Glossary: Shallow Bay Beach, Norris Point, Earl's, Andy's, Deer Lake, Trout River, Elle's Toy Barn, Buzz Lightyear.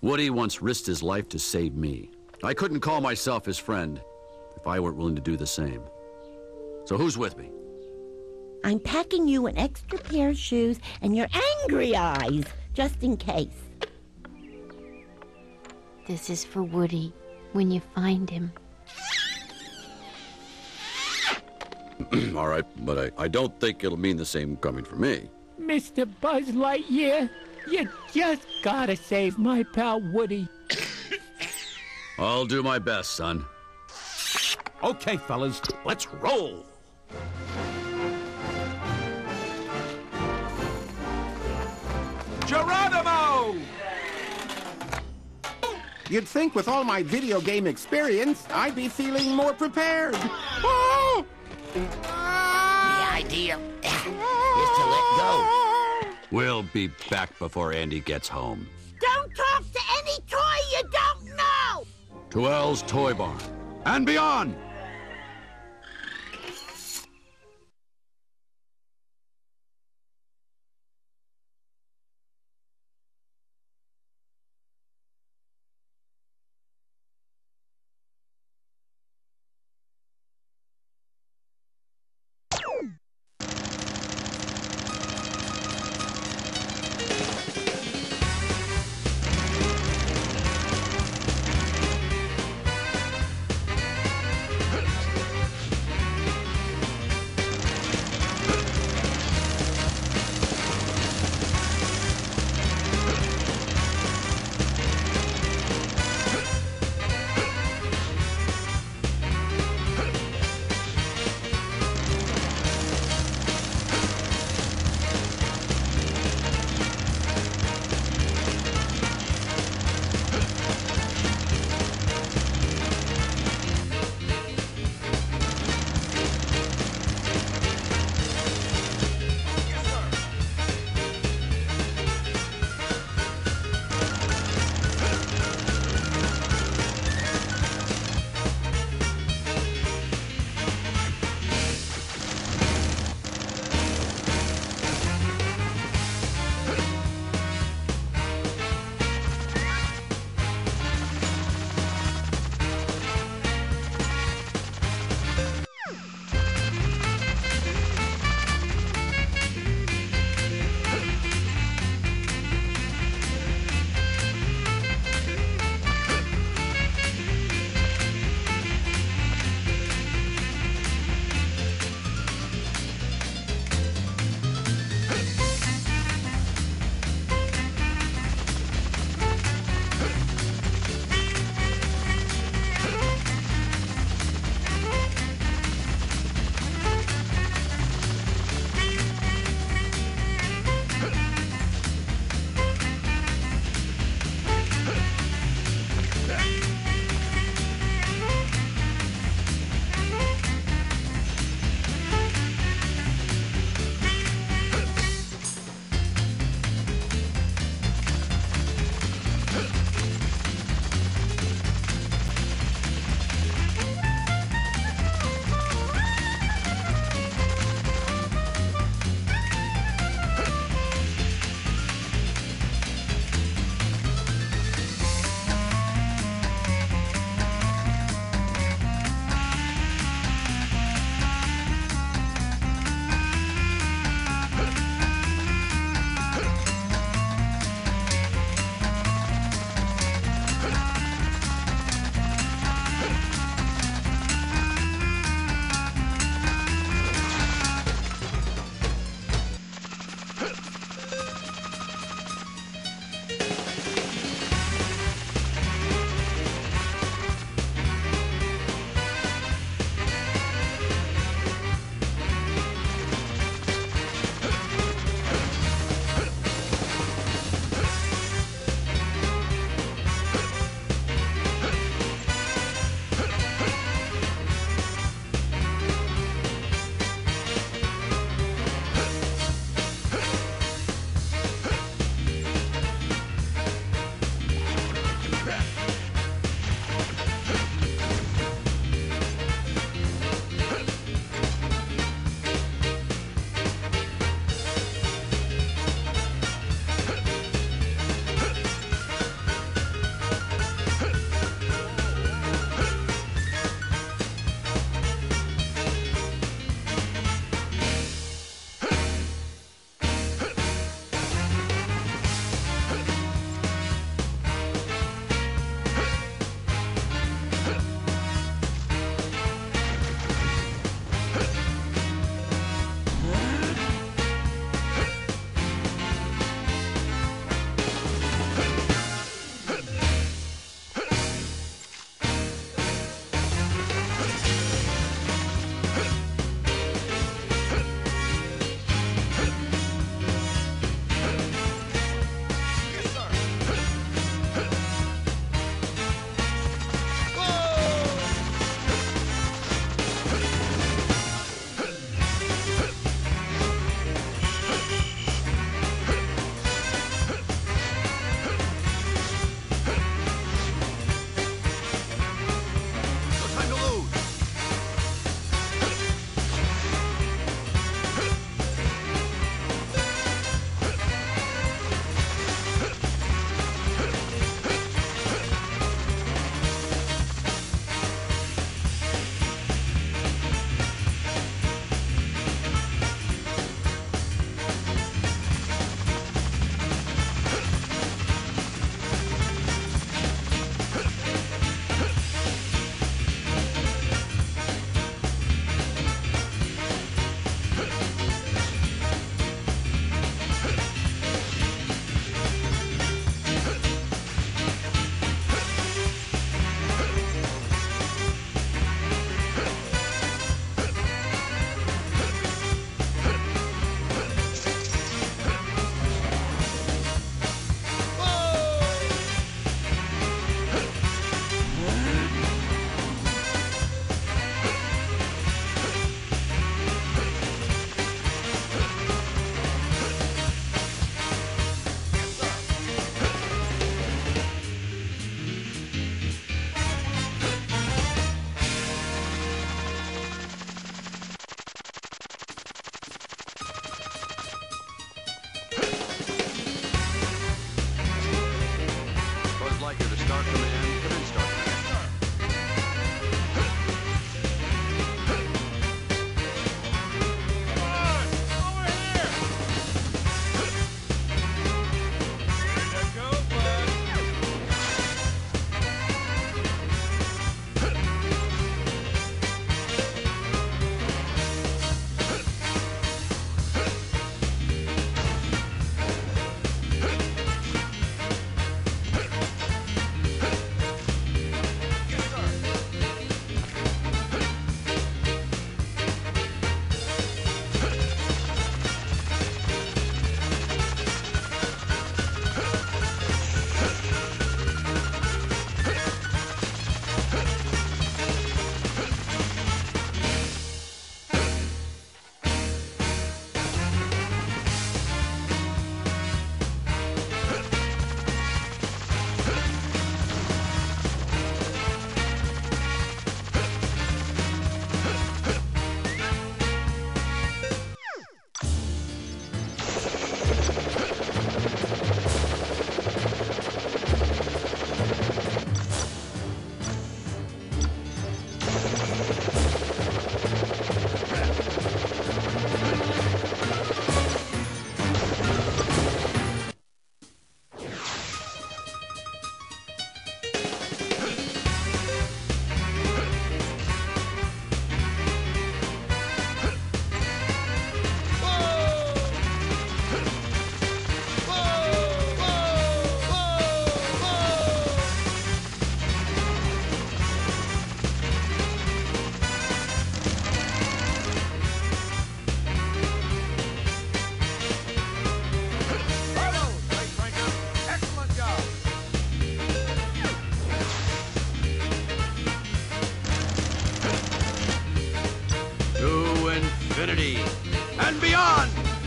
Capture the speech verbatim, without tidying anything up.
Woody once risked his life to save me. I couldn't call myself his friend if I weren't willing to do the same. So who's with me? I'm packing you an extra pair of shoes and your angry eyes, just in case. This is for Woody, when you find him. All right, but I, I don't think it'll mean the same coming from me. Mister Buzz Lightyear, you just gotta save my pal Woody. I'll do my best, son. Okay, fellas, let's roll. Geronimo! You'd think with all my video game experience, I'd be feeling more prepared. Oh! The idea is to let go. We'll be back before Andy gets home. Don't talk to any toy you don't know! To Elle's Toy Barn and beyond! infinity and beyond.